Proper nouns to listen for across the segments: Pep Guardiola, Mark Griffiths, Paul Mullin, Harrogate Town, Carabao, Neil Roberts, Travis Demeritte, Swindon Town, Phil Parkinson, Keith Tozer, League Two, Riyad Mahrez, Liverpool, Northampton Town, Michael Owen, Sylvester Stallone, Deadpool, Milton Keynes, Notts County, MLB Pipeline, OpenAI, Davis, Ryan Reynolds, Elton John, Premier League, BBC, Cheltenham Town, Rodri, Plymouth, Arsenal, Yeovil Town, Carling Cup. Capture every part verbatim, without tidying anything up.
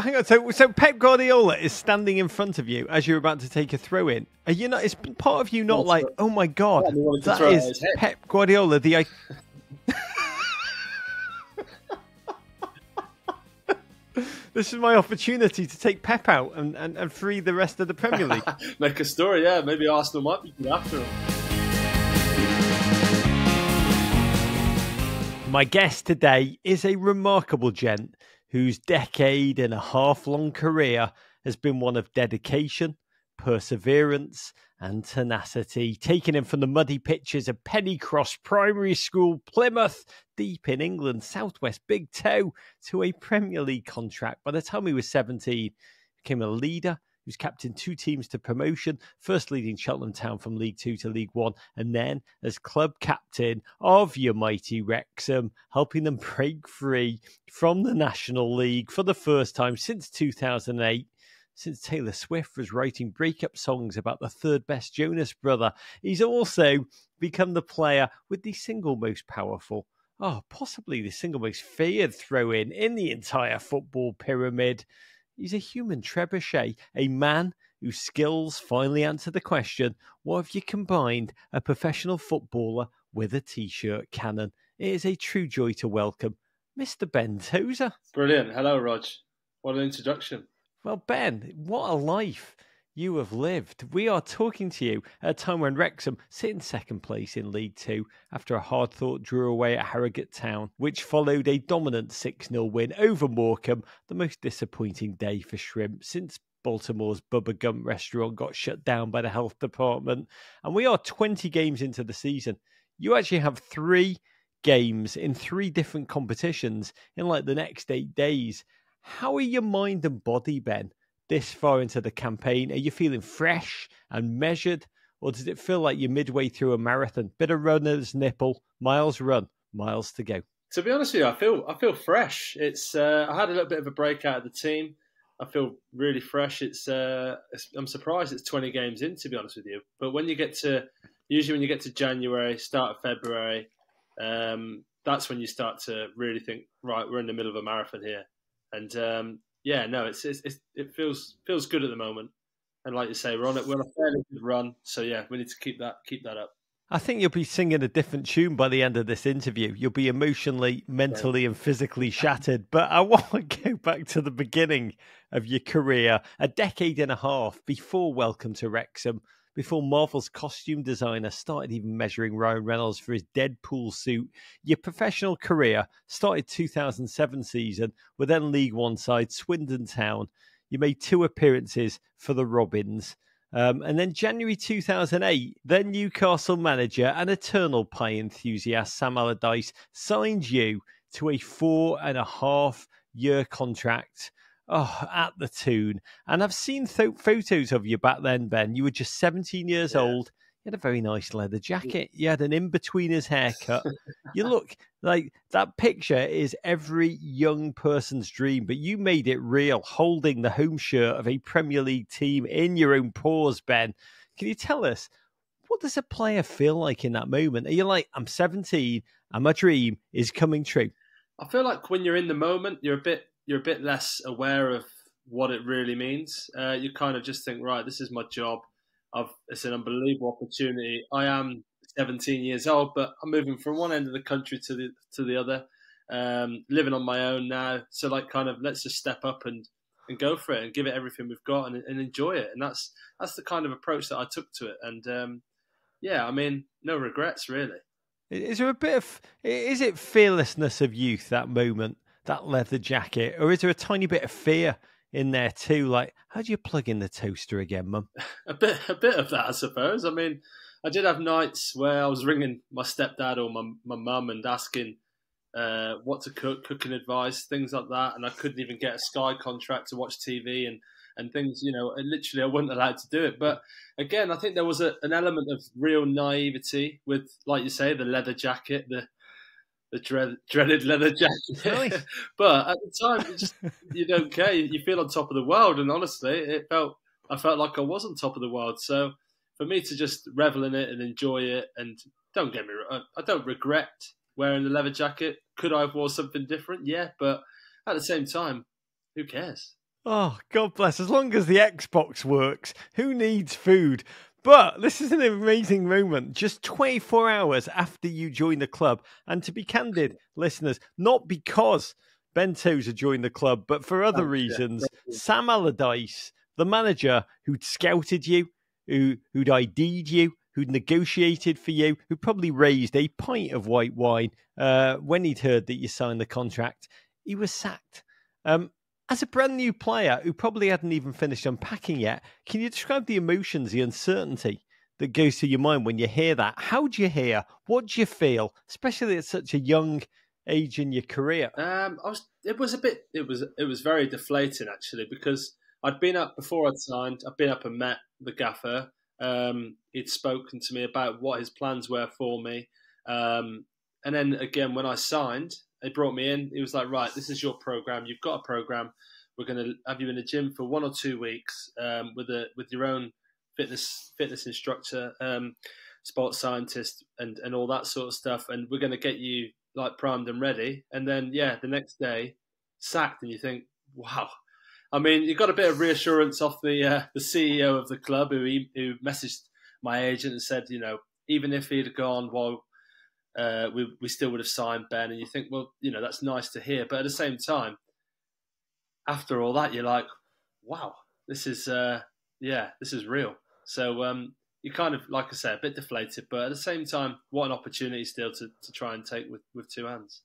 hang on. So, so Pep Guardiola is standing in front of you as you're about to take a throw in. Are you not? Is part of you not like, oh my god, that is Pep Guardiola, the I this is my opportunity to take Pep out and, and, and free the rest of the Premier League. Make a story, yeah. Maybe Arsenal might be after him. My guest today is a remarkable gent whose decade and a half-long career has been one of dedication, perseverance and tenacity, taking him from the muddy pitches of Pennycross Primary School, Plymouth, deep in England, Southwest Big Toe, to a Premier League contract. By the time he was seventeen, he became a leader. He was captain two teams to promotion, first leading Cheltenham Town from League Two to League One, and then as club captain of your mighty Wrexham, helping them break free from the National League for the first time since two thousand eight. Since Taylor Swift was writing breakup songs about the third best Jonas brother, he's also become the player with the single most powerful, oh, possibly the single most feared throw-in in the entire football pyramid. He's a human trebuchet, a man whose skills finally answer the question, what have you combined a professional footballer with a T-shirt cannon? It is a true joy to welcome Mister Ben Tozer. Brilliant. Hello, Rog. What an introduction. Well, Ben, what a life you have lived. We are talking to you at a time when Wrexham sit in second place in League Two after a hard-fought draw away at Harrogate Town, which followed a dominant six nil win over Morecambe, the most disappointing day for shrimp since Baltimore's Bubba Gump restaurant got shut down by the health department. And we are twenty games into the season. You actually have three games in three different competitions in like the next eight days. How are your mind and body, Ben, this far into the campaign? Are you feeling fresh and measured, or does it feel like you're midway through a marathon? Bit of runner's nipple, miles run, miles to go. To be honest with you, I feel I feel fresh. It's uh, I had a little bit of a break out of the team. I feel really fresh. It's, uh, it's I'm surprised it's twenty games in, to be honest with you. But when you get to usually when you get to January, start of February, um, that's when you start to really think, right, we're in the middle of a marathon here. And um, yeah, no, it's, it's, it's it feels feels good at the moment, and like you say, we're on it. We're on a fairly good run, so yeah, we need to keep that keep that up. I think you'll be singing a different tune by the end of this interview. You'll be emotionally, mentally, and physically shattered. But I want to go back to the beginning of your career, a decade and a half before Welcome to Wrexham, before Marvel's costume designer started even measuring Ryan Reynolds for his Deadpool suit. Your professional career started two thousand seven season with then League One side Swindon Town. You made two appearances for the Robins. Um, and then January two thousand eight, then Newcastle manager and eternal pie enthusiast Sam Allardyce signed you to a four and a half year contract. Oh, at the Toon. And I've seen th photos of you back then, Ben. You were just seventeen years yeah. old. You had a very nice leather jacket. You had an in-betweeners haircut. You look like that picture is every young person's dream, but you made it real, holding the home shirt of a Premier League team in your own paws, Ben. Can you tell us, what does a player feel like in that moment? Are you like, I'm seventeen and my dream is coming true? I feel like when you're in the moment, you're a bit... you're a bit less aware of what it really means. Uh, you kind of just think, right, this is my job. I've, it's an unbelievable opportunity. I am seventeen years old, but I'm moving from one end of the country to the to the other, um, living on my own now. So, like, kind of, let's just step up and, and go for it and give it everything we've got and, and enjoy it. And that's that's the kind of approach that I took to it. And, um, yeah, I mean, no regrets, really. Is there a bit of... is it fearlessness of youth, that moment? That leather jacket, or is there a tiny bit of fear in there too? Like, how do you plug in the toaster again, Mum? A bit, a bit of that, I suppose. I mean, I did have nights where I was ringing my stepdad or my my mum and asking uh, what to cook, cooking advice, things like that, and I couldn't even get a Sky contract to watch T V and and things. You know, literally, I wasn't allowed to do it. But again, I think there was a, an element of real naivety with, like you say, the leather jacket, the The dread, dreaded leather jacket. Really? But at the time, it just, you don't care. You feel on top of the world, and honestly, it felt I felt like I was on top of the world. So for me to just revel in it and enjoy it, and don't get me wrong, I don't regret wearing the leather jacket. Could I have worn something different? Yeah, but at the same time, who cares? Oh, God bless. As long as the Xbox works, who needs food? But this is an amazing moment, just twenty-four hours after you join the club. And to be candid, listeners, not because Ben Tozer joined the club, but for other reasons, Sam Allardyce, the manager who'd scouted you, who, who'd I D'd you, who'd negotiated for you, who probably raised a pint of white wine uh, when he'd heard that you signed the contract, he was sacked. Um, As a brand new player who probably hadn't even finished unpacking yet, can you describe the emotions, the uncertainty that goes through your mind when you hear that? How do you hear? What do you feel, especially at such a young age in your career? Um, I was, it was a bit, it was, it was very deflating actually, because I'd been up before I'd signed. I'd been up and met the gaffer. Um, he'd spoken to me about what his plans were for me, um, and then again when I signed. They brought me in. It was like, right, this is your program. You've got a program. We're going to have you in the gym for one or two weeks um, with a with your own fitness fitness instructor, um, sports scientist, and and all that sort of stuff. And we're going to get you like primed and ready. And then yeah, the next day, sacked. And you think, wow. I mean, you got a bit of reassurance off the uh, the C E O of the club who who messaged my agent and said, you know, even if he'd gone, well. Uh, we we still would have signed Ben, and you think, well, you know, that's nice to hear, but at the same time, after all that, you're like, wow, this is uh, yeah, this is real. So um, you kind of, like I say, a bit deflated, but at the same time, what an opportunity still to to try and take with with two hands.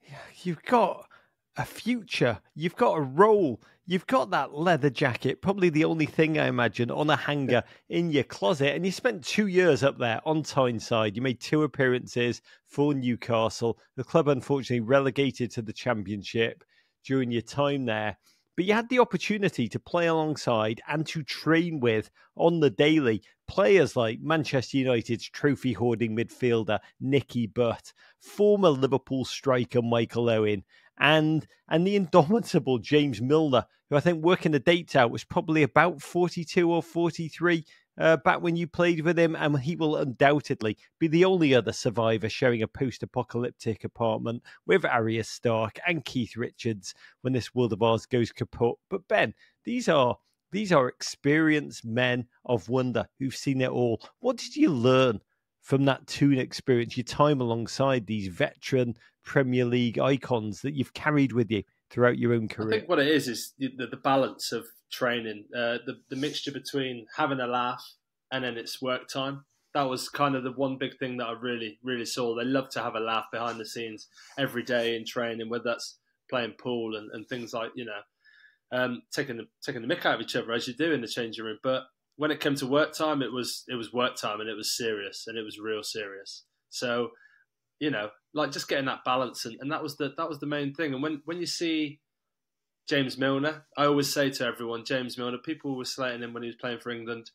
Yeah, you've got a future, you've got a role, you've got that leather jacket, probably the only thing I imagine on a hanger in your closet. And you spent two years up there on Tyneside. You made two appearances for Newcastle. The club unfortunately relegated to the Championship during your time there. But you had the opportunity to play alongside and to train with on the daily players like Manchester United's trophy-hoarding midfielder Nicky Butt, former Liverpool striker Michael Owen, and and the indomitable James Milner, who I think working the dates out was probably about forty-two or forty-three uh, back when you played with him, and he will undoubtedly be the only other survivor sharing a post-apocalyptic apartment with Arya Stark and Keith Richards when this world of ours goes kaput. But Ben, these are these are experienced men of wonder who've seen it all. What did you learn from that Toon experience, your time alongside these veteran Premier League icons that you've carried with you throughout your own career? I think what it is is the, the balance of training, uh, the, the mixture between having a laugh and then it's work time. That was kind of the one big thing that I really, really saw. They love to have a laugh behind the scenes every day in training, whether that's playing pool and, and things like, you know, um, taking the taking the mick out of each other as you do in the changing room. But when it came to work time, it was it was work time, and it was serious, and it was real serious. So, you know, like just getting that balance, and, and that was the that was the main thing. And when when you see James Milner, I always say to everyone, James Milner. People were slating him when he was playing for England.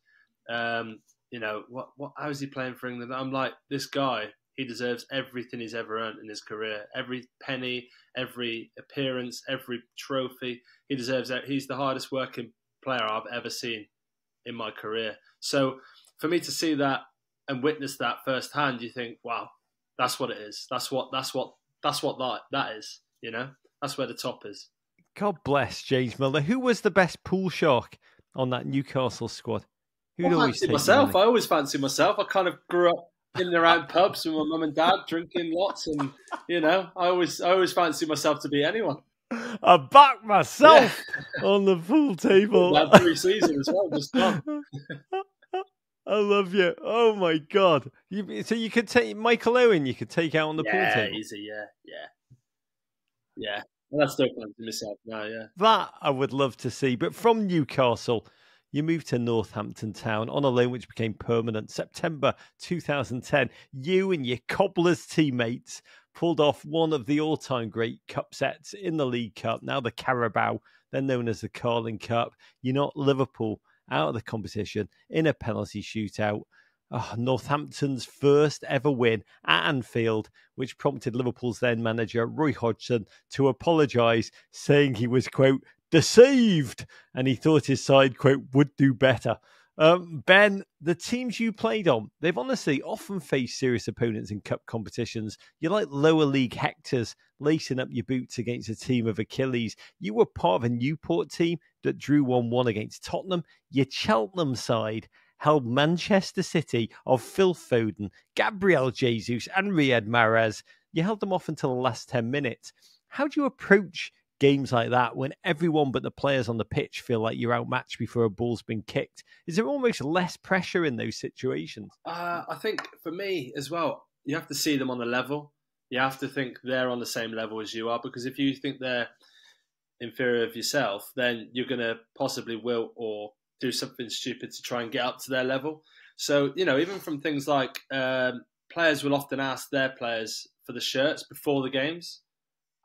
Um, you know, what what how is he playing for England? I'm like, this guy, he deserves everything he's ever earned in his career, every penny, every appearance, every trophy. He deserves that. He's the hardest working player I've ever seen in my career. So for me to see that and witness that firsthand, you think, wow, that's what it is. That's what that's what that's what that that is, you know? That's where the top is. God bless James Milner. Who was the best pool shark on that Newcastle squad? Who'd well, always fancy myself. I always fancy myself. I kind of grew up in and around pubs with my mum and dad, drinking lots, and you know, I always I always fancy myself to be anyone. I backed myself yeah. on the pool table. That pre-season as well, just done. I love you. Oh my God! You, so you could take Michael Owen. You could take out on the yeah, pool table. Yeah, easy. Yeah, yeah, yeah. Well, that's no fun to miss out now. Yeah, that I would love to see. But from Newcastle, you moved to Northampton Town on a loan, which became permanent. September two thousand ten. You and your Cobblers teammates pulled off one of the all-time great cup sets in the League Cup, now the Carabao, then known as the Carling Cup. You knocked Liverpool out of the competition in a penalty shootout. Oh, Northampton's first ever win at Anfield, which prompted Liverpool's then-manager Roy Hodgson to apologise, saying he was, quote, deceived, and he thought his side, quote, would do better. Um, Ben, the teams you played on, they've honestly often faced serious opponents in cup competitions. You're like lower league Hectors lacing up your boots against a team of Achilles. You were part of a Newport team that drew one one against Tottenham. Your Cheltenham side held Manchester City of Phil Foden, Gabriel Jesus and Riyad Mahrez. You held them off until the last ten minutes. How do you approach games like that when everyone but the players on the pitch feel like you're outmatched before a ball's been kicked? Is there almost less pressure in those situations? Uh, I think for me as well, you have to see them on the level. You have to think they're on the same level as you are, because if you think they're inferior of yourself, then you're going to possibly will or do something stupid to try and get up to their level. So, you know, even from things like um, players will often ask their players for the shirts before the games.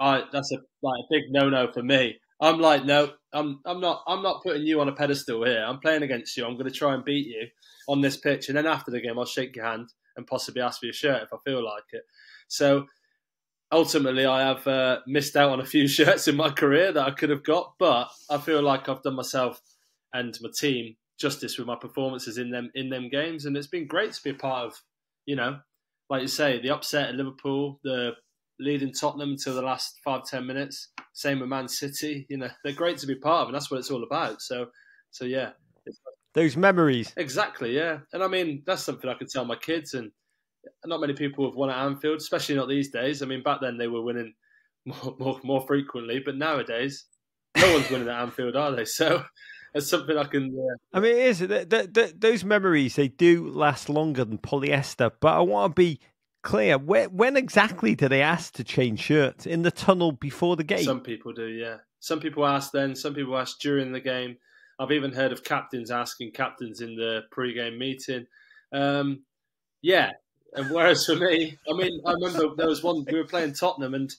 I, that's a, like, a big no-no for me. I'm like, no, I'm I'm not I'm not putting you on a pedestal here. I'm playing against you. I'm going to try and beat you on this pitch. And then after the game, I'll shake your hand and possibly ask for your shirt if I feel like it. So ultimately, I have uh, missed out on a few shirts in my career that I could have got. But I feel like I've done myself and my team justice with my performances in them in them games. And it's been great to be a part of, you know, like you say, the upset at Liverpool, the leading Tottenham until the last five, ten minutes. Same with Man City. You know, they're great to be part of, and that's what it's all about. So, so yeah. Those memories. Exactly, yeah. And I mean, that's something I could tell my kids, and not many people have won at Anfield, especially not these days. I mean, back then they were winning more, more, more frequently, but nowadays, no one's winning at Anfield, are they? So it's something I can... Yeah. I mean, it is. The, the, the, those memories, they do last longer than polyester, but I want to be clear, where, when exactly do they ask to change shirts? In the tunnel before the game? Some people do, yeah. Some people ask then, some people ask during the game. I've even heard of captains asking captains in the pre-game meeting. Um, yeah, and whereas for me, I mean, I remember there was one, we were playing Tottenham, and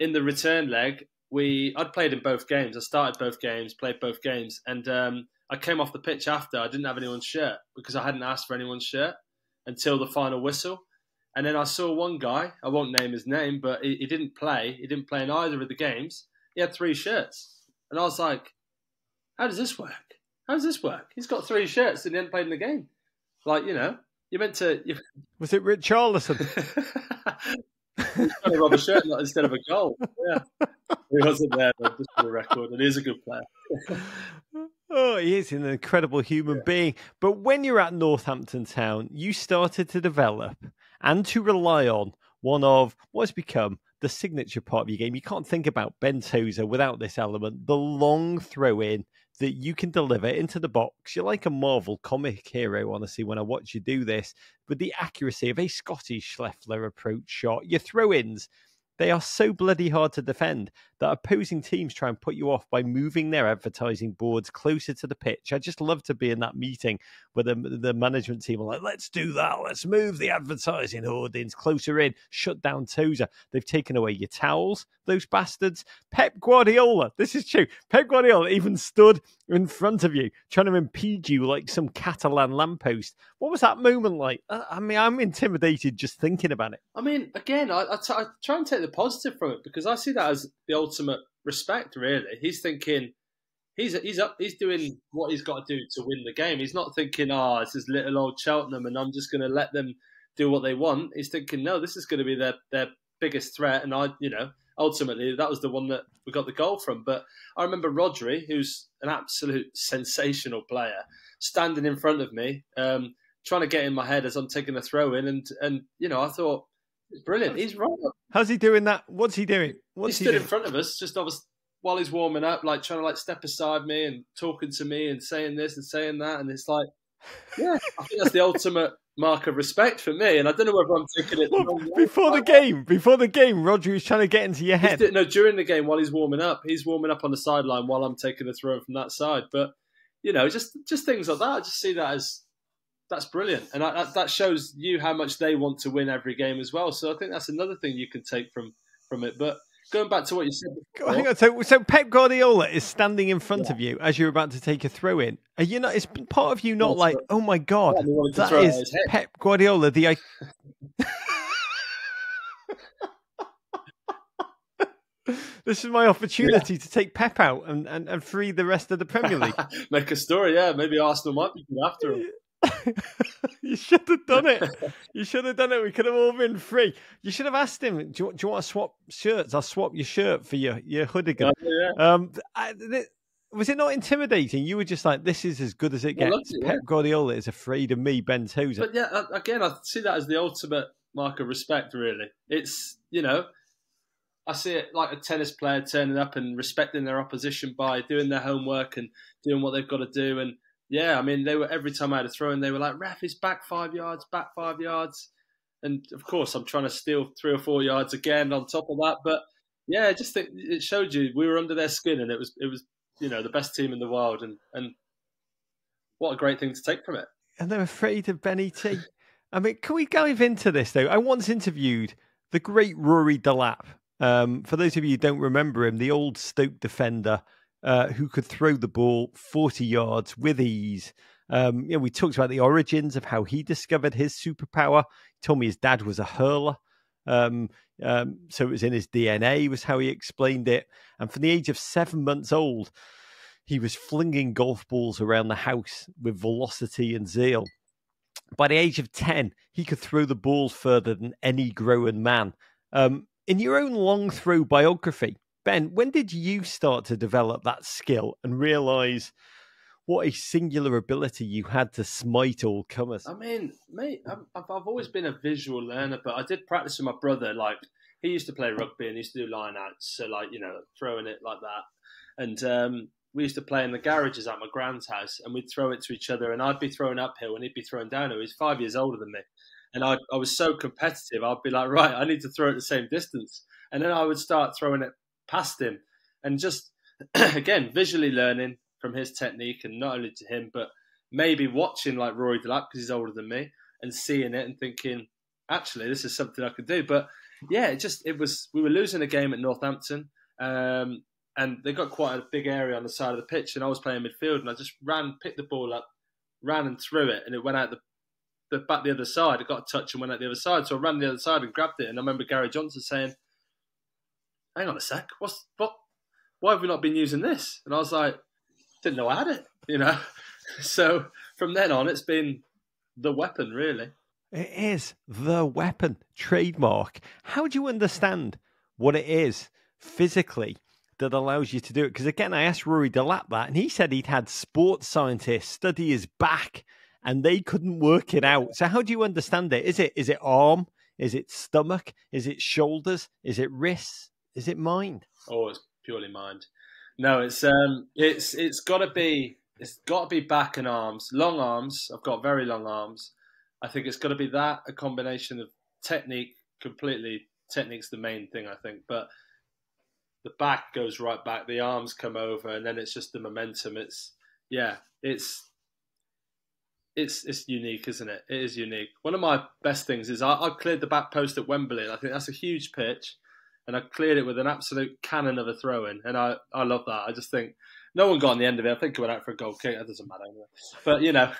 in the return leg, we I'd played in both games. I started both games, played both games, and um, I came off the pitch after. I didn't have anyone's shirt because I hadn't asked for anyone's shirt until the final whistle. And then I saw one guy, I won't name his name, but he, he didn't play. He didn't play in either of the games. He had three shirts. And I was like, how does this work? How does this work? He's got three shirts and he hadn't played in the game. Like, you know, you're meant to... You're... Was it Richarlison? He's trying to rob a shirt instead of a goal. Yeah. He wasn't there, though, just for the record. And he's a good player. Oh, he is an incredible human yeah. being. But when you're at Northampton Town, you started to develop and to rely on one of what has become the signature part of your game. You can't think about Ben Tozer without this element, the long throw-in that you can deliver into the box. You're like a Marvel comic hero, honestly, when I watch you do this, with the accuracy of a Scottish Scheffler approach shot. Your throw-ins, they are so bloody hard to defend that opposing teams try and put you off by moving their advertising boards closer to the pitch. I just love to be in that meeting where the, the management team are like, let's do that. Let's move the advertising audience closer in. Shut down Tozer. They've taken away your towels, those bastards. Pep Guardiola, this is true. Pep Guardiola even stood in front of you trying to impede you like some Catalan lamppost. What was that moment like? I mean, I'm intimidated just thinking about it. I mean, again, I, I, t I try and take the positive from it, because I see that as the ultimate respect, really. He's thinking he's he's up, he's doing what he's got to do to win the game. He's not thinking, oh, it's this little old Cheltenham and I'm just going to let them do what they want. He's thinking, no, this is going to be their their biggest threat. And I, you know, ultimately that was the one that we got the goal from. But I remember Rodri, who's an absolute sensational player, standing in front of me, um, trying to get in my head as I'm taking a throw in, and and you know, I thought, brilliant. He's right. How's he doing that? What's he doing? What's he stood he doing? in front of us, just obviously while he's warming up, like trying to like step aside me and talking to me and saying this and saying that, and it's like, yeah, I think that's the ultimate mark of respect for me. And I don't know whether I'm thinking it the wrong way. Before the game, before the game, Roger was trying to get into your head. He's, no, during the game while he's warming up, he's warming up on the sideline while I'm taking the throw from that side. But you know, just just things like that. I just see that as, that's brilliant. And I, that shows you how much they want to win every game as well. So I think that's another thing you can take from, from it. But going back to what you said before, hang on, so, so Pep Guardiola is standing in front yeah. of you as you're about to take a throw in. Are you not, is part of you not like, oh my God, yeah, that is Pep Guardiola, the... I This is my opportunity yeah. to take Pep out and, and, and free the rest of the Premier League. Make a story, yeah. Maybe Arsenal might be good after him. You should have done it. You should have done it. We could have all been free. You should have asked him, do you, do you want to swap shirts? I'll swap your shirt for your, your hoodigan. Yeah, yeah. Um, I, th- was it not intimidating? You were just like, this is as good as it gets. It, yeah. Pep Guardiola is afraid of me, Ben Tozer. But yeah, again, I see that as the ultimate mark of respect, really. It's, you know... I see it like a tennis player turning up and respecting their opposition by doing their homework and doing what they've got to do. And yeah, I mean, they were every time I had a throw in, they were like, "Ref, is back five yards, back five yards." And of course, I'm trying to steal three or four yards again on top of that. But yeah, I just think it showed you we were under their skin, and it was it was you know the best team in the world, and and what a great thing to take from it. And they're afraid of Benny T. I mean, can we dive into this though? I once interviewed the great Rory Delap. Um, for those of you who don't remember him, the old Stoke defender uh, who could throw the ball forty yards with ease. Um, you know, we talked about the origins of how he discovered his superpower. He told me his dad was a hurler. Um, um, so it was in his D N A was how he explained it. And from the age of seven months old, he was flinging golf balls around the house with velocity and zeal. By the age of ten, he could throw the ball further than any grown man. Um, In your own long throw biography, Ben, when did you start to develop that skill and realise what a singular ability you had to smite all comers? I mean, mate, I've, I've always been a visual learner, but I did practice with my brother. Like, he used to play rugby and he used to do line-outs, so, like, you know, throwing it like that. And um, we used to play in the garages at my grand's house, and we'd throw it to each other, and I'd be throwing uphill and he'd be throwing downhill. He's five years older than me. And I, I was so competitive, I'd be like, right, I need to throw it the same distance. And then I would start throwing it past him. And just, again, visually learning from his technique, and not only to him, but maybe watching like Rory Delap, because he's older than me, and seeing it and thinking, actually, this is something I could do. But yeah, it just, it was, we were losing a game at Northampton. Um, and they got quite a big area on the side of the pitch. And I was playing midfield, and I just ran, picked the ball up, ran and threw it. And it went out the The, back the other side. I got a touch and went out the other side. So I ran the other side and grabbed it. And I remember Gary Johnson saying, "Hang on a sec, what's what? Why have we not been using this?" And I was like, "Didn't know I had it," you know. So from then on, it's been the weapon, really. It is the weapon, trademark. How do you understand what it is physically that allows you to do it? Because again, I asked Rory Delap that, and he said he'd had sports scientists study his back, and they couldn't work it out. So how do you understand it? Is it is it arm? Is it stomach? Is it shoulders? Is it wrists? Is it mind? Oh, it's purely mind. No, it's um, it's it's got to be it's got to be back and arms, long arms. I've got very long arms. I think it's got to be that, a combination of technique. Completely, technique's the main thing, I think. But the back goes right back. The arms come over, and then it's just the momentum. It's yeah, it's. It's it's unique, isn't it? It is unique. One of my best things is I, I cleared the back post at Wembley. And I think that's a huge pitch, and I cleared it with an absolute cannon of a throw-in, and I, I love that. I just think no one got on the end of it. I think it went out for a goal kick. That doesn't matter anyway. But, you know.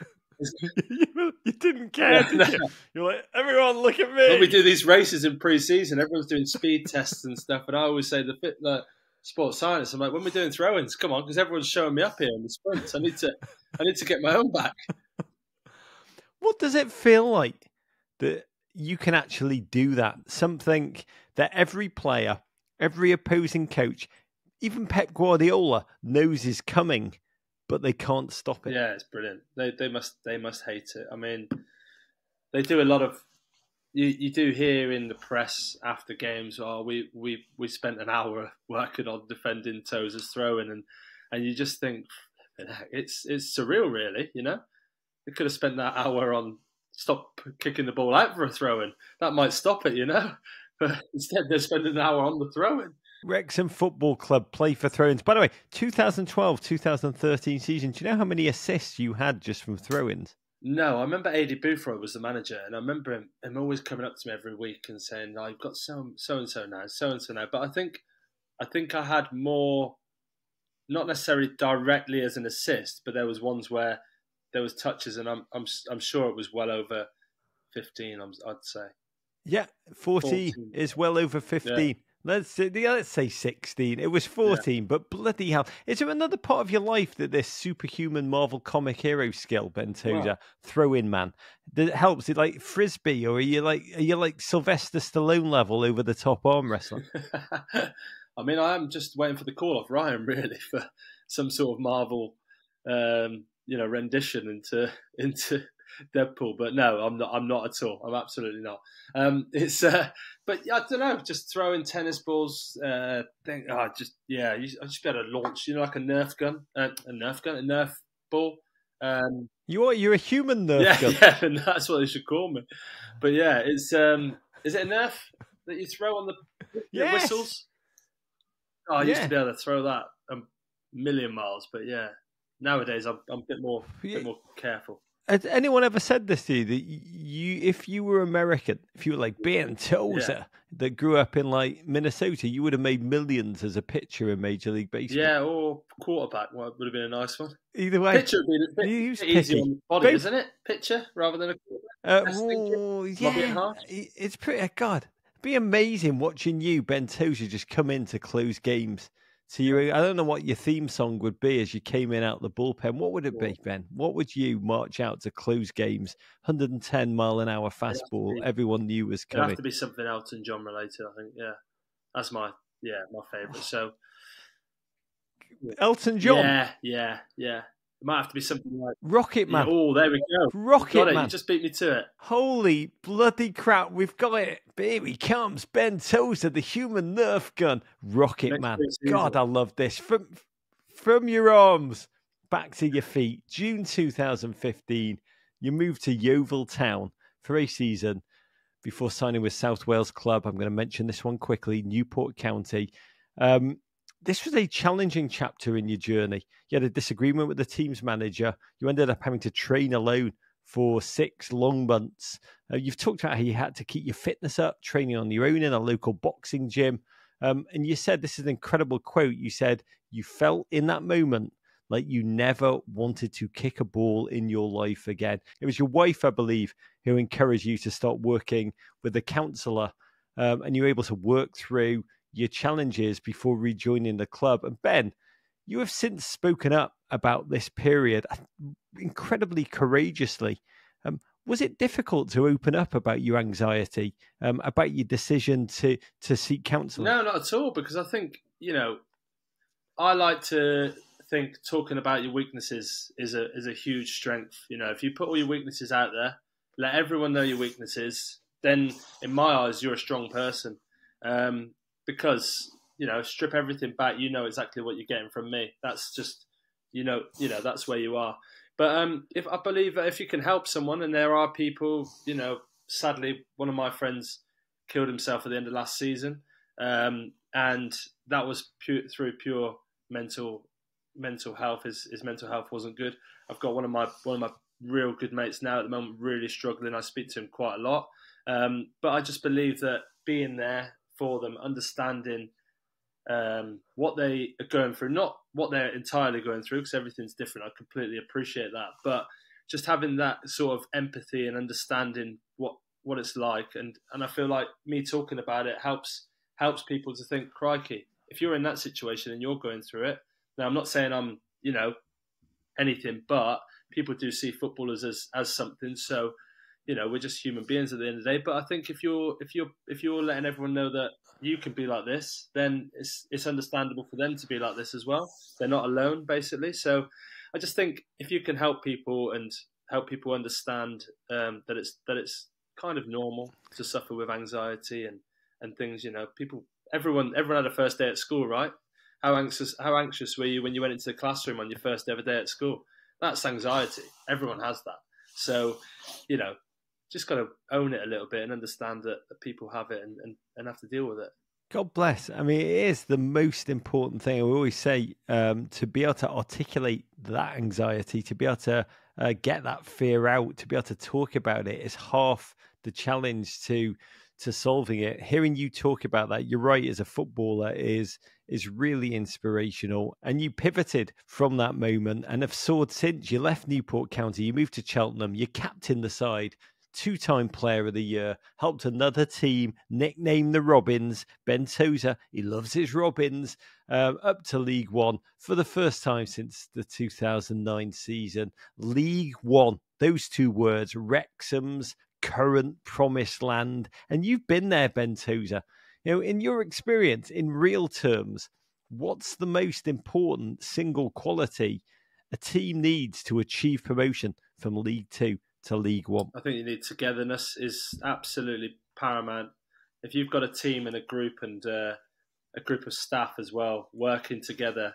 you, you didn't care, did you? You're like, everyone, look at me. When we do these races in pre-season, everyone's doing speed tests and stuff, and I always say the fit, the sports science, I'm like, when we're doing throw-ins, come on, because everyone's showing me up here in the sprints. I need to, I need to get my own back. What does it feel like that you can actually do that? Something that every player, every opposing coach, even Pep Guardiola knows is coming, but they can't stop it. Yeah, it's brilliant. They they must they must hate it. I mean, they do a lot of you, you do hear in the press after games, oh, we we we spent an hour working on defending Tozer's throwing, and and you just think it's it's surreal, really, you know. They could have spent that hour on stop kicking the ball out for a throw-in. That might stop it, you know. But instead, they're spending an hour on the throw-in. Wrexham Football Club play for throw-ins. By the way, twenty twelve twenty thirteen season, do you know how many assists you had just from throw-ins? No, I remember A D Boothroyd was the manager, and I remember him, him always coming up to me every week and saying, "I've got so so and so now, so and so now." But I think, I think I had more, not necessarily directly as an assist, but there was ones where there was touches, and I'm I'm I'm sure it was well over fifteen. I'd say. Yeah, forty, forty. Is well over fifteen. Yeah. Let's say, let's say sixteen. It was fourteen, yeah. But bloody hell. Is there another part of your life that this superhuman Marvel comic hero skill, Ben Tozer, wow. throw in, man, that helps? It like Frisbee, or are you like, are you like Sylvester Stallone level over the top arm wrestling? I mean, I am just waiting for the call off Ryan, really, for some sort of Marvel, um, you know, rendition into into Deadpool. But no, I'm not. I'm not at all. I'm absolutely not. Um, it's, uh, but I don't know. Just throwing tennis balls. Uh, think, oh, just yeah. You, I just be able to launch, you know, like a Nerf gun, uh, a Nerf gun, a Nerf ball. Um, you are. You're a human Nerf yeah, gun. Yeah, and that's what they should call me. But yeah, it's. Um, is it a Nerf that you throw on the yes. whistles? Oh, I yeah. used to be able to throw that a million miles, but yeah, nowadays I'm, I'm a bit more, a bit more careful. Has anyone ever said this to you, that you, if you were American, if you were like Ben Tozer, yeah. that grew up in like Minnesota, you would have made millions as a pitcher in Major League Baseball? Yeah, or quarterback would have been a nice one. Either way, pitcher would be a bit easier on the body, Both. isn't it? Pitcher rather than a quarterback. Uh, oh, yeah, it's pretty. God. Be amazing watching you, Ben Tozer, just come in to close games. So you, I don't know what your theme song would be as you came in out the bullpen. What would it be, Ben? What would you march out to close games? one hundred ten mile an hour fastball. Be, everyone knew was coming. It'd have to be something Elton John related, I think. Yeah, that's my yeah my favorite. So Elton John. Yeah, yeah, yeah. It might have to be something like Rocket Man. Yeah, oh, there we go. Rocket Man. You just beat me to it. Holy bloody crap. We've got it. Here he comes. Ben Tozer, the human Nerf gun. Rocket Man. God, I love this. From from your arms back to your feet. June two thousand fifteen, you moved to Yeovil Town for a season before signing with South Wales Club. I'm going to mention this one quickly, Newport County. Um, This was a challenging chapter in your journey. You had a disagreement with the team's manager. You ended up having to train alone for six long months. Uh, you've talked about how you had to keep your fitness up, training on your own in a local boxing gym. Um, and you said, this is an incredible quote, you said, you felt in that moment like you never wanted to kick a ball in your life again. It was your wife, I believe, who encouraged you to start working with a counsellor. Um, and you were able to work through your challenges before rejoining the club. And Ben, you have since spoken up about this period incredibly courageously. Um, was it difficult to open up about your anxiety, um, about your decision to, to seek counselling? No, not at all, because I think, you know, I like to think talking about your weaknesses is a, is a huge strength. You know, if you put all your weaknesses out there, let everyone know your weaknesses, then in my eyes, you're a strong person. Um, Because, you know, strip everything back, you know exactly what you're getting from me. That's just, you know, you know that's where you are. But um, if I believe that if you can help someone, and there are people, you know, sadly, one of my friends killed himself at the end of last season, um, and that was pure, through pure mental mental health. His his mental health wasn't good. I've got one of my one of my real good mates now at the moment really struggling. I speak to him quite a lot, um, but I just believe that being there for them, understanding um, what they are going through, not what they're entirely going through, because everything's different. I completely appreciate that. But just having that sort of empathy and understanding what, what it's like. And, and I feel like me talking about it helps helps people to think, crikey, if you're in that situation and you're going through it, now I'm not saying I'm, you know, anything, but people do see footballers as, as something. So, you know, we're just human beings at the end of the day. But I think if you're if you're if you're letting everyone know that you can be like this, then it's it's understandable for them to be like this as well. They're not alone, basically. So I just think if you can help people and help people understand um, that it's that it's kind of normal to suffer with anxiety and, and things, you know, people everyone everyone had a first day at school, right? How anxious how anxious were you when you went into the classroom on your first ever day at school? That's anxiety. Everyone has that. So, you know, just got to own it a little bit and understand that people have it and, and, and have to deal with it. God bless. I mean, it is the most important thing. I always say um, to be able to articulate that anxiety, to be able to uh, get that fear out, to be able to talk about it is half the challenge to to solving it. Hearing you talk about that, you're right, as a footballer, is is really inspirational. And you pivoted from that moment and have soared since. You left Newport County, you moved to Cheltenham, you captained the side two-time player of the year, helped another team, nicknamed the Robins. Ben Tozer, he loves his Robins, um, up to League One for the first time since the two thousand nine season. League One, those two words, Wrexham's current promised land. And you've been there, Ben Tozer. You know, in your experience, in real terms, what's the most important single quality a team needs to achieve promotion from League Two to League One? I think you need togetherness is absolutely paramount. If you've got a team and a group and uh, a group of staff as well working together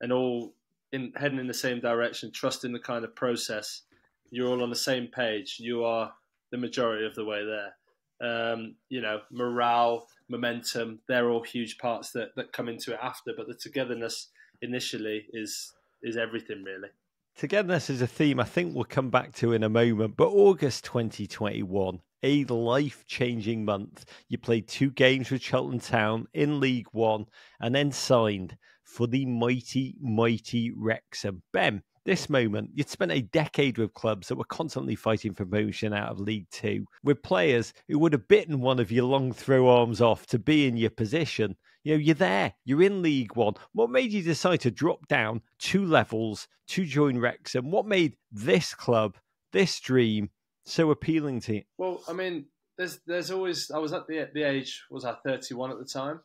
and all in, heading in the same direction, trusting the kind of process, you're all on the same page. You are the majority of the way there. Um, you know, morale, momentum, they're all huge parts that, that come into it after, but the togetherness initially is... is everything, really. Togetherness is a theme I think we'll come back to in a moment, but August twenty twenty-one, a life-changing month. You played two games with Cheltenham Town in League One and then signed for the mighty, mighty Wrexham. Ben, this moment, you'd spent a decade with clubs that were constantly fighting for promotion out of League Two, with players who would have bitten one of your long throw arms off to be in your position. You know, you're there, you're in League One. What made you decide to drop down two levels to join Wrexham? What made this club, this dream, so appealing to you? Well, I mean, there's there's always, I was at the, the age, was I thirty-one at the time?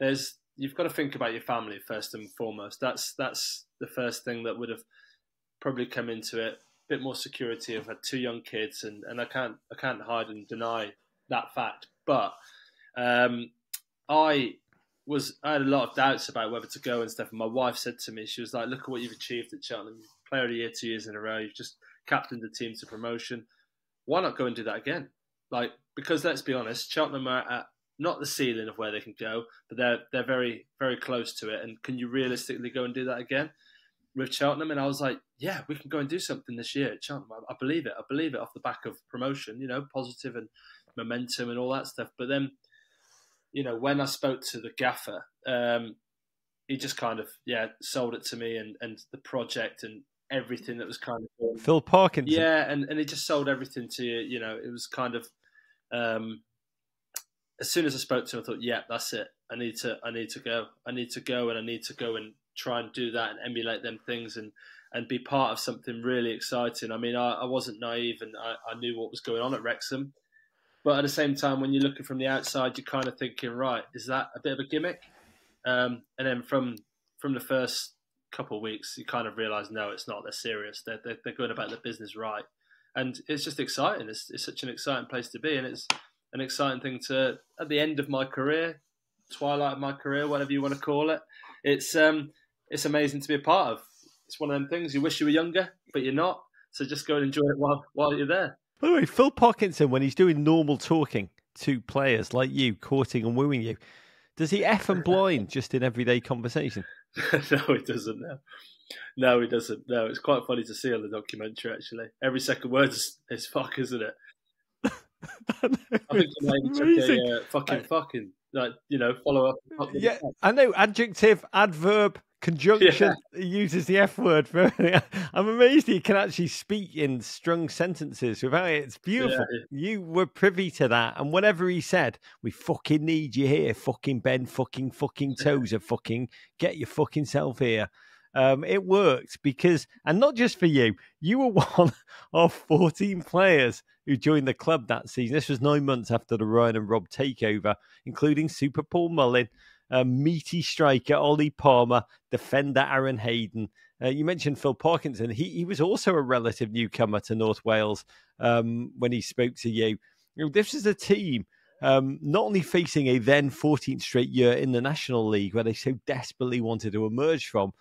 There's, you've got to think about your family first and foremost. That's, that's the first thing that would have probably come into it. A bit more security. I've had two young kids and, and I can't, I can't hide and deny that fact. But um, I... was I had a lot of doubts about whether to go and stuff. And my wife said to me, she was like, look at what you've achieved at Cheltenham. Player of the year two years in a row. You've just captained the team to promotion. Why not go and do that again? Like, because let's be honest, Cheltenham are at not the ceiling of where they can go, but they're they're very, very close to it. And can you realistically go and do that again with Cheltenham? And I was like, yeah, we can go and do something this year at Cheltenham. I, I believe it. I believe it off the back of promotion, you know, positive and momentum and all that stuff. But then, you know, when I spoke to the gaffer, um, he just kind of, yeah, sold it to me and, and the project and everything that was kind of... Phil Parkinson. Yeah, and, and he just sold everything to you. You know, it was kind of... Um, as soon as I spoke to him, I thought, yeah, that's it. I need to I need to go. I need to go and I need to go and try and do that and emulate them things and, and be part of something really exciting. I mean, I, I wasn't naive and I, I knew what was going on at Wrexham. But at the same time, when you're looking from the outside, you're kind of thinking, right, is that a bit of a gimmick? Um, and then from from the first couple of weeks, you kind of realise, no, it's not. They're serious. They're, they're, they're going about their business right. And it's just exciting. It's, it's such an exciting place to be. And it's an exciting thing to, at the end of my career, twilight of my career, whatever you want to call it, it's um, it's amazing to be a part of. It's one of them things. You wish you were younger, but you're not. So just go and enjoy it while while you're there. By the way, Phil Parkinson, when he's doing normal talking to players like you, courting and wooing you, does he eff and blind just in everyday conversation? No, he doesn't. No. no, he doesn't. No, it's quite funny to see on the documentary, actually. Every second word is, is fuck, isn't it? I, know, I think you might check a uh, fucking, I, fucking, like, you know, follow up. Fucking yeah, fuck. I know, adjective, adverb. Conjunction, yeah. He uses the F word for everything. I'm amazed he can actually speak in strung sentences without it. It's beautiful. Yeah. You were privy to that. And whatever he said, we fucking need you here. Fucking Ben, fucking, fucking Tozer, fucking get your fucking self here. Um, it worked because, and not just for you, you were one of fourteen players who joined the club that season. This was nine months after the Ryan and Rob takeover, including Super Paul Mullin, Uh, meaty striker Ollie Palmer, defender Aaron Hayden. Uh, you mentioned Phil Parkinson. He he was also a relative newcomer to North Wales um, when he spoke to you. You know, this is a team um, not only facing a then fourteenth straight year in the National League where they so desperately wanted to emerge from,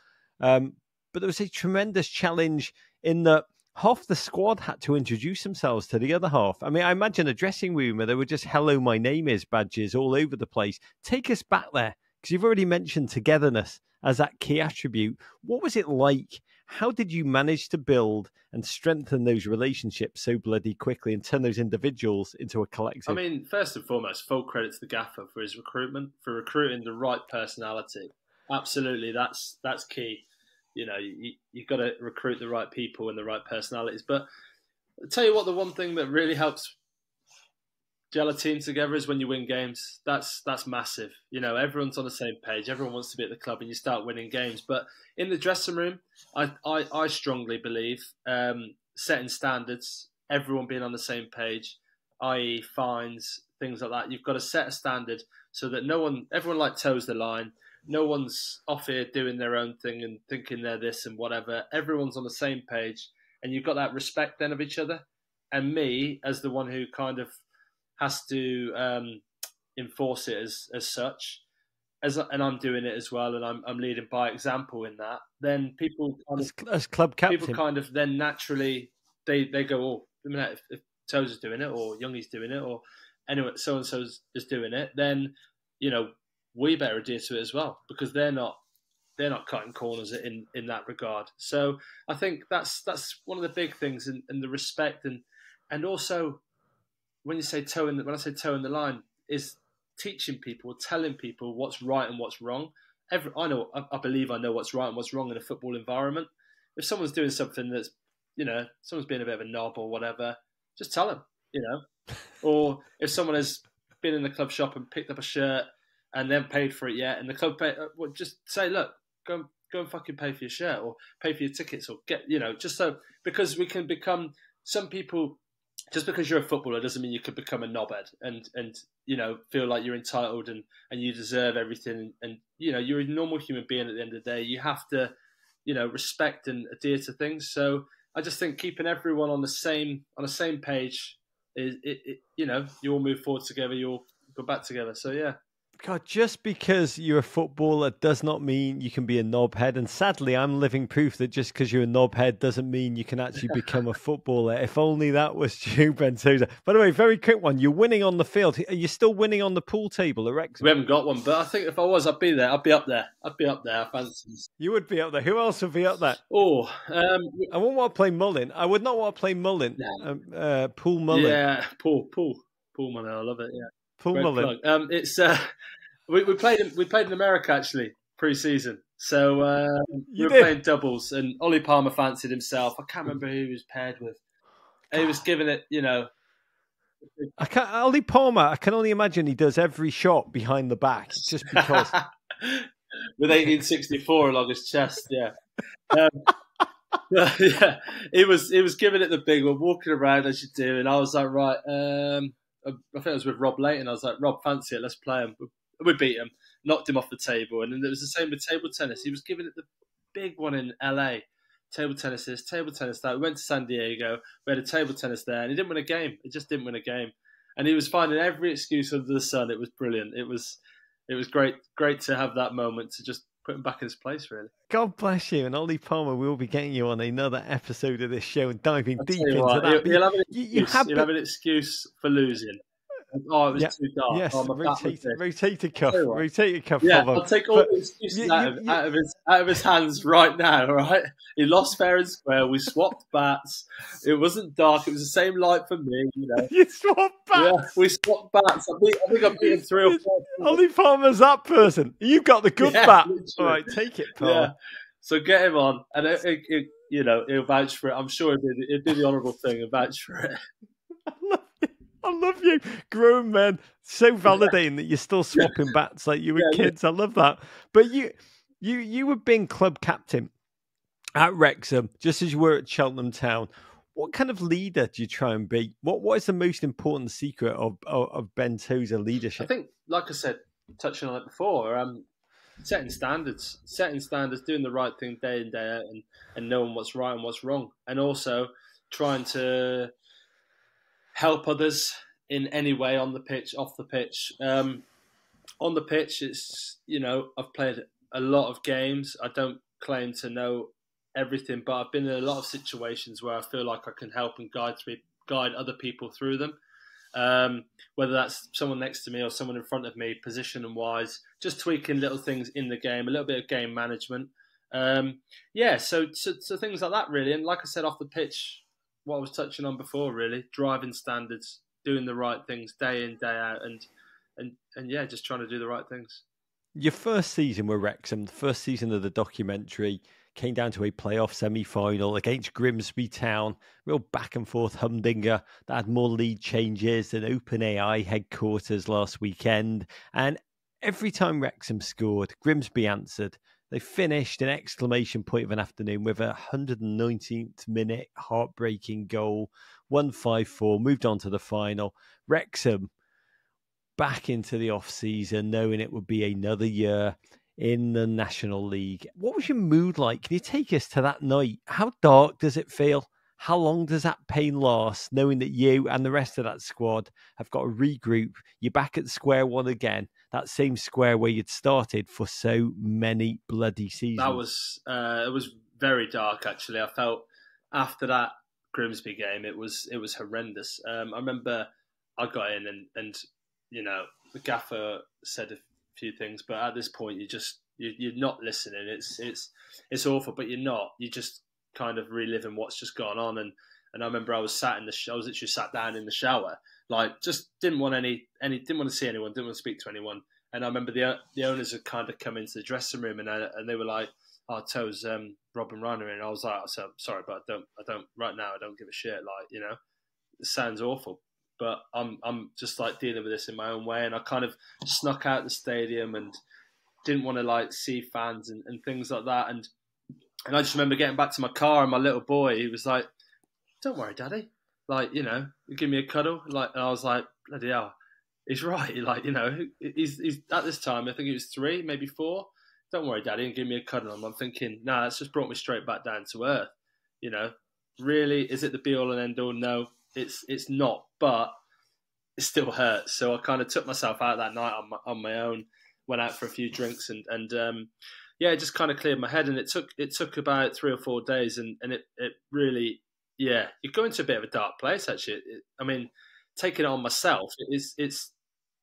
um, but there was a tremendous challenge in that half the squad had to introduce themselves to the other half. I mean, I imagine a dressing room where there were just hello, my name is badges all over the place. Take us back there, because you've already mentioned togetherness as that key attribute. What was it like? How did you manage to build and strengthen those relationships so bloody quickly and turn those individuals into a collective? I mean, first and foremost, full credit to the gaffer for his recruitment, for recruiting the right personality. Absolutely, that's that's key. You know, you, you've got to recruit the right people and the right personalities. But I'll tell you what, the one thing that really helps gel a team together is when you win games. That's that's massive. You know, everyone's on the same page. Everyone wants to be at the club, and you start winning games. But in the dressing room, I I, I strongly believe um, setting standards, everyone being on the same page, that is fines, things like that. You've got to set a standard so that no one, everyone like toes the line. No one's off here doing their own thing and thinking they're this and whatever. Everyone's on the same page, and you've got that respect then of each other. And me, as the one who kind of has to um, enforce it as as such, as and I'm doing it as well, and I'm I'm leading by example in that. Then people kind of, as, as club captain, people kind of then naturally they they go, oh, I mean, if, if Tozer's doing it, or Youngie's doing it, or anyway, so and so's is doing it, then you know we better adhere to it as well, because they're not they're not cutting corners in in that regard. So I think that's that's one of the big things, in, in the respect and and also. When you say toe in the, when I say toe in the line, is teaching people, telling people what's right and what's wrong. Every, I know, I believe I know what's right and what's wrong in a football environment. If someone's doing something that's, you know, someone's being a bit of a knob or whatever, just tell them, you know. Or if someone has been in the club shop and picked up a shirt and they haven't paid for it yet, and the club pay, well, just say, look, go and, go and fucking pay for your shirt, or pay for your tickets, or get, you know, just so, because we can become, some people. Just because you're a footballer doesn't mean you could become a knobhead and, and you know, feel like you're entitled and, and you deserve everything. And, you know, you're a normal human being at the end of the day. You have to, you know, respect and adhere to things. So I just think keeping everyone on the same on the same page, is it, it, you know, you all move forward together, you all go back together. So, yeah. God, just because you're a footballer does not mean you can be a knobhead. And sadly, I'm living proof that just because you're a knobhead doesn't mean you can actually become a footballer. If only that was you, Ben Tozer. By the way, very quick one. You're winning on the field. Are you still winning on the pool table at Wrexham? We haven't got one, but I think if I was, I'd be there. I'd be up there. I'd be up there. I fancy. You would be up there. Who else would be up there? Oh, um, I wouldn't want to play Mullin. I would not want to play Mullin. No. Um, uh, Paul Mullin. Yeah, Paul, Paul, Paul Mullin. I love it. Yeah. Paul Mullin. Um, it's uh, we, we played in, we played in America actually pre-season, so uh, we were did. playing doubles, and Ollie Palmer fancied himself. I can't remember who he was paired with. And he was giving it, you know. I can't, Ollie Palmer. I can only imagine he does every shot behind the back, just because. With eighteen sixty-four along his chest, yeah. Um, yeah, he was he was giving it the big one, walking around as you do, and I was like, right. Um, I think it was with Rob Layton. I was like, Rob, fancy it. Let's play him. We beat him, knocked him off the table. And then it was the same with table tennis. He was giving it the big one in L A. Table tennis this, table tennis that. We went to San Diego. We had a table tennis there. And he didn't win a game. He just didn't win a game. And he was finding every excuse under the sun. It was brilliant. It was it was great great to have that moment to just put him back in his place, really. God bless you. And Ollie Palmer, we'll be getting you on another episode of this show and diving deep into what, that. You'll, you'll, have, an you, you have, you'll been... have an excuse for losing. Oh, it was yeah. too dark. Yes, oh, rotator, rotator cuff. Rotator cuff. Yeah, I'll take all but the excuses you, you, out, of, you... out, of his, out of his hands right now, all right? He lost fair and square. We swapped bats. It wasn't dark. It was the same light for me. You know. You swapped bats? Yeah, we swapped bats. I think, I think I'm being three or four. Ollie Palmer's that person. You got the good yeah, bat. Literally. All right, take it, Paul. Yeah. So get him on. And, it, it, it, you know, he'll vouch for it. I'm sure he'll do, he'll do the honourable thing and vouch for it. I love it. I love you. Grown men. So validating that you're still swapping bats like you were yeah, kids. Yeah. I love that. But you you you were being club captain at Wrexham, just as you were at Cheltenham Town. What kind of leader do you try and be? What what is the most important secret of of, of Ben Tozer leadership? I think, like I said, touching on it before, um setting standards. Setting standards, doing the right thing day in, day out, and, and knowing what's right and what's wrong. And also trying to help others in any way on the pitch, off the pitch. Um, on the pitch, it's, you know, I've played a lot of games. I don't claim to know everything, but I've been in a lot of situations where I feel like I can help and guide three, guide other people through them. Um, whether that's someone next to me or someone in front of me, position and wise, just tweaking little things in the game, a little bit of game management. Um, yeah, so, so so things like that, really. And like I said, off the pitch, what I was touching on before, really, driving standards, doing the right things day in, day out, and and and yeah, just trying to do the right things. Your first season with Wrexham, the first season of the documentary, came down to a playoff semi-final against Grimsby Town. Real back and forth humdinger that had more lead changes than OpenAI headquarters last weekend. And every time Wrexham scored, Grimsby answered. They finished an exclamation point of an afternoon with a one hundred nineteenth minute heartbreaking goal. one five four, moved on to the final. Wrexham back into the off-season, knowing it would be another year in the National League. What was your mood like? Can you take us to that night? How dark does it feel? How long does that pain last, knowing that you and the rest of that squad have got to regroup? You're back at square one again, that same square where you'd started for so many bloody seasons. That was, uh, it was very dark, actually. I felt after that Grimsby game, it was it was horrendous. Um, I remember I got in and, and you know, the gaffer said a few things, but at this point, you just, you, you're not listening. It's, it's, it's awful, but you're not. You just kind of reliving what's just gone on. And, and I remember I was sat in the, sh I was literally sat down in the shower, like just didn't want any, any, didn't want to see anyone, didn't want to speak to anyone. And I remember the the owners had kind of come into the dressing room and I, and they were like, "Oh, Toes, um, Rob and Ryan are in." And I was like, "So sorry, but I don't, I don't right now. I don't give a shit." Like, you know, it sounds awful, but I'm, I'm just like dealing with this in my own way. And I kind of snuck out the stadium and didn't want to like see fans and, and things like that. And, And I just remember getting back to my car and my little boy, he was like, "Don't worry, Daddy. Like, you know, give me a cuddle." Like, and I was like, bloody hell, he's right. Like, you know, he's, he's at this time, I think it was three, maybe four. "Don't worry, Daddy," and give me a cuddle. And I'm thinking, nah, that's just brought me straight back down to earth. You know, really, is it the be all and end all? No, it's it's not, but it still hurts. So I kind of took myself out that night on my, on my own, went out for a few drinks and, and, um, yeah, it just kind of cleared my head, and it took it took about three or four days, and, and it, it really, yeah, you go into a bit of a dark place, actually. It, it, I mean, taking it on myself, it is, it's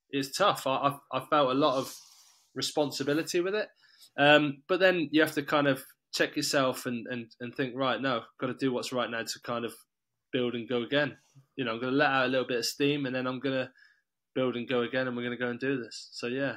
it's tough. I, I I felt a lot of responsibility with it, um, but then you have to kind of check yourself and, and, and think, right, no, I've got to do what's right now to kind of build and go again. You know, I'm going to let out a little bit of steam, and then I'm going to build and go again, and we're going to go and do this. So, yeah.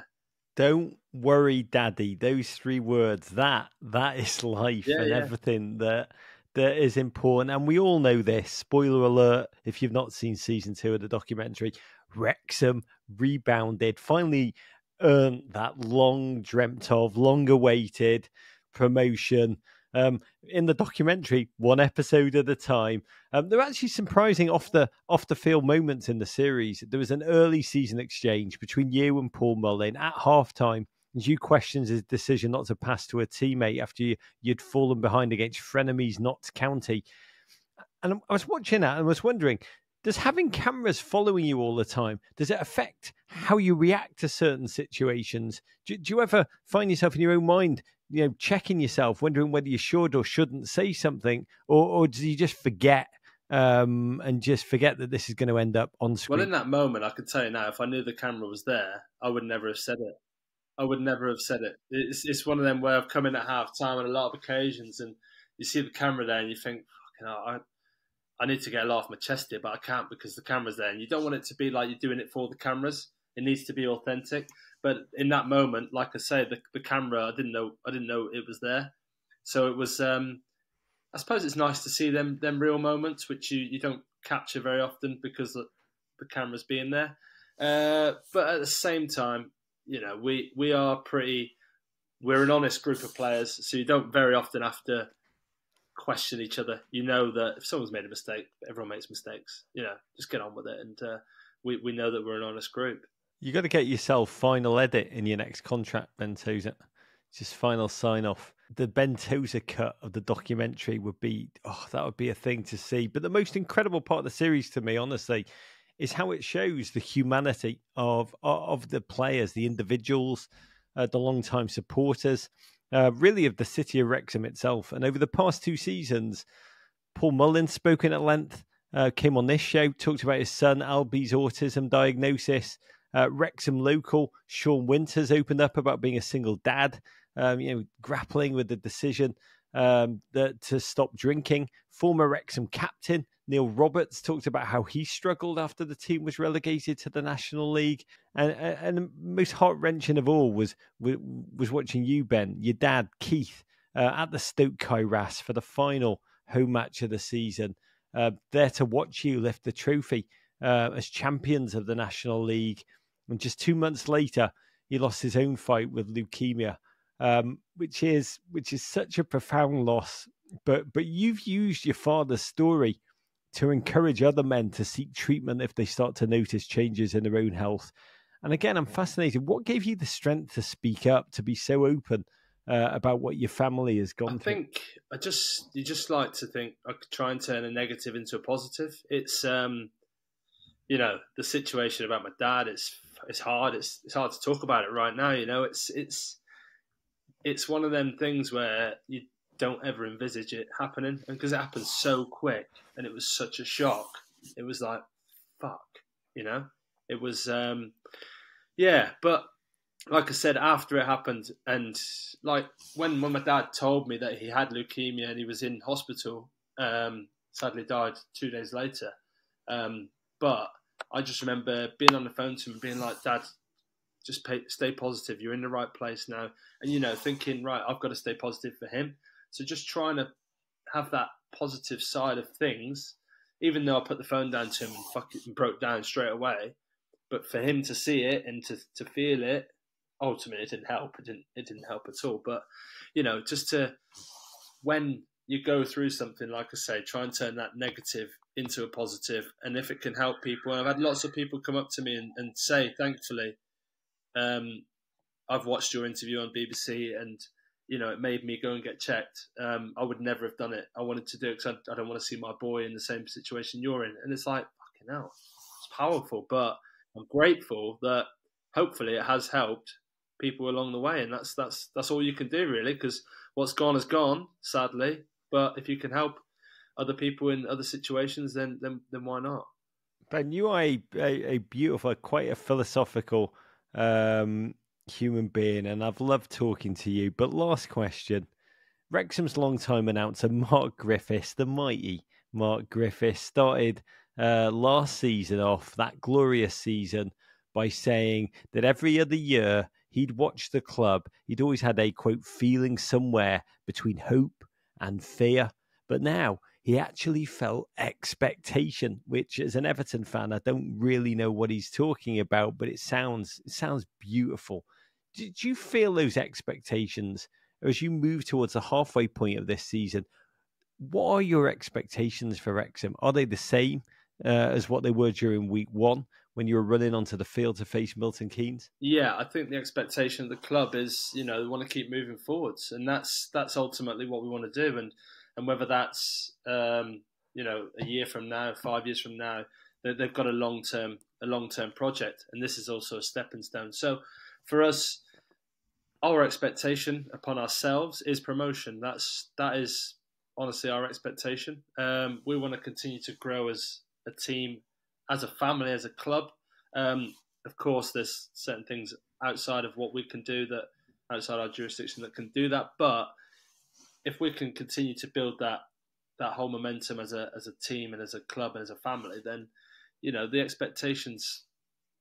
Don't worry, Daddy. Those three words, that, that is life yeah, and yeah. everything that, that is important. And we all know this. Spoiler alert, if you've not seen season two of the documentary, Wrexham rebounded, finally earned that long dreamt of, long awaited promotion. Um, in the documentary, one episode at a time. Um, there are actually surprising off the off the field moments in the series. There was an early season exchange between you and Paul Mullin at halftime. You questioned his decision not to pass to a teammate after you, you'd fallen behind against frenemies Notts County. And I was watching that and was wondering, does having cameras following you all the time, does it affect how you react to certain situations? Do, do you ever find yourself in your own mind, you know, checking yourself, wondering whether you should or shouldn't say something, or, or do you just forget um, and just forget that this is going to end up on screen? Well, in that moment, I can tell you now, if I knew the camera was there, I would never have said it. I would never have said it. It's, it's one of them where I've come in at half-time on a lot of occasions and you see the camera there and you think, fucking hell, I, I need to get a laugh off my chest here, but I can't because the camera's there. And you don't want it to be like you're doing it for the cameras. It needs to be authentic. But in that moment, like I say, the, the camera, I didn't know, I didn't know it was there. So it was, um, I suppose it's nice to see them, them real moments, which you, you don't capture very often because the, the camera's being there. Uh, but at the same time, you know, we, we are pretty, we're an honest group of players. So you don't very often have to question each other. You know that if someone's made a mistake, everyone makes mistakes, you know, just get on with it. And uh, we, we know that we're an honest group. You got to get yourself final edit in your next contract, Ben Tozer. Just final sign off. The Ben Tozer cut of the documentary would be, oh, that would be a thing to see. But the most incredible part of the series to me, honestly, is how it shows the humanity of, of the players, the individuals, uh, the long-time supporters, uh, really of the city of Wrexham itself. And over the past two seasons, Paul Mullin spoke at length, uh, came on this show, talked about his son, Albie's autism diagnosis. Uh, Wrexham local Sean Winters opened up about being a single dad, um, you know, grappling with the decision um, that, to stop drinking. Former Wrexham captain Neil Roberts talked about how he struggled after the team was relegated to the National League. And, and, and the most heart-wrenching of all was, was was watching you, Ben, your dad, Keith, uh, at the Stoke Kairas for the final home match of the season. Uh, there to watch you lift the trophy uh, as champions of the National League. And just two months later, he lost his own fight with leukemia, um, which is which is such a profound loss. But but you've used your father's story to encourage other men to seek treatment if they start to notice changes in their own health. And again, I'm fascinated. What gave you the strength to speak up, to be so open uh, about what your family has gone I through? I think I just you just like to think I could try and turn a negative into a positive. It's um, you know, the situation about my dad. It's it's hard. It's it's hard to talk about it right now. You know, it's it's it's one of them things where you don't ever envisage it happening, and because it happened so quick and it was such a shock, it was like, fuck, you know, it was, um, yeah. But like I said, after it happened, and like when, when my dad told me that he had leukemia and he was in hospital, um, sadly died two days later. Um, but I just remember being on the phone to him and being like, Dad, just pay, stay positive. You're in the right place now. And, you know, thinking, right, I've got to stay positive for him. So just trying to have that positive side of things, even though I put the phone down to him and fucking broke down straight away, but for him to see it and to, to feel it, ultimately it didn't help. It didn't it didn't help at all. But you know, just to, when you go through something, like I say, try and turn that negative into a positive. And if it can help people, and I've had lots of people come up to me and, and say, thankfully, um, I've watched your interview on B B C and, you know, it made me go and get checked. Um, I would never have done it. I wanted to do it because I, I don't want to see my boy in the same situation you're in. And it's like, fucking hell, it's powerful. But I'm grateful that hopefully it has helped people along the way. And that's that's that's all you can do, really, because what's gone is gone, sadly. But if you can help other people in other situations, then then, then why not? Ben, you are a, a, a beautiful, quite a philosophical um human being, and I've loved talking to you. But last question. Wrexham's long-time announcer Mark Griffiths, the mighty Mark Griffiths, started uh, last season off, that glorious season, by saying that every other year he'd watch the club. He'd always had a, quote, feeling somewhere between hope and fear. But now he actually felt expectation, which as an Everton fan, I don't really know what he's talking about, but it sounds it sounds beautiful. Did you feel those expectations as you move towards the halfway point of this season? What are your expectations for Wrexham? Are they the same uh, as what they were during week one when you were running onto the field to face Milton Keynes? Yeah, I think the expectation of the club is, you know, they want to keep moving forwards, and that's that's ultimately what we want to do. And and whether that's um, you know, a year from now, five years from now, they, they've got a long term a long term project, and this is also a stepping stone. So for us, our expectation upon ourselves is promotion. That's that is honestly our expectation. Um, we want to continue to grow as a team, as a family, as a club. Um, of course, there's certain things outside of what we can do, that outside our jurisdiction, that can do that, but if we can continue to build that that whole momentum as a as a team and as a club and as a family, then, you know, the expectations,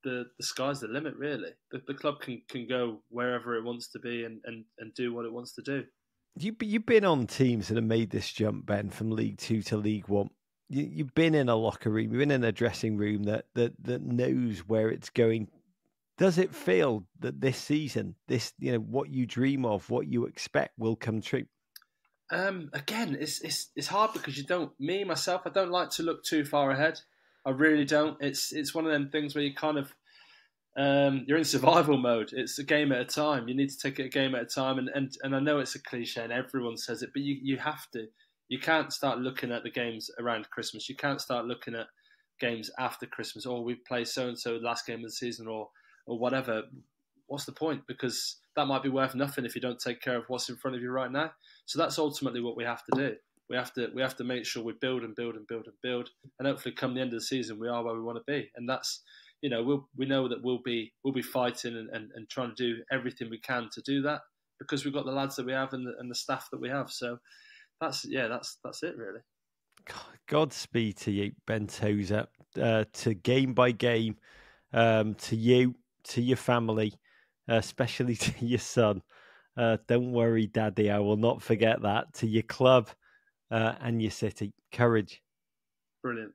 the the sky's the limit, really. The, the club can, can go wherever it wants to be and, and, and do what it wants to do. You, you've been on teams that have made this jump, Ben, from League Two to League One. You, you've been in a locker room, you've been in a dressing room that, that, that knows where it's going. Does it feel that this season, this, you know, what you dream of, what you expect will come true? Um, again, it's it's it's hard because you don't. Me myself, I don't like to look too far ahead. I really don't. It's it's one of them things where you kind of um, you're in survival mode. It's a game at a time. You need to take it a game at a time. And and, and I know it's a cliche and everyone says it, but you, you have to. You can't start looking at the games around Christmas. You can't start looking at games after Christmas. Or we play so and so last game of the season, or or whatever. What's the point? Because that might be worth nothing if you don't take care of what's in front of you right now. So that's ultimately what we have to do. We have to we have to make sure we build and build and build and build, and hopefully come the end of the season we are where we want to be. And that's, you know, we'll, we know that we'll be we'll be fighting and, and, and trying to do everything we can to do that, because we've got the lads that we have and the, and the staff that we have. So that's yeah, that's that's it really. Godspeed to you, Ben Tozer, uh, to game by game, um, to you, to your family. Uh, especially to your son, Uh, don't worry, Daddy, I will not forget that. To your club uh, and your city. Courage. Brilliant.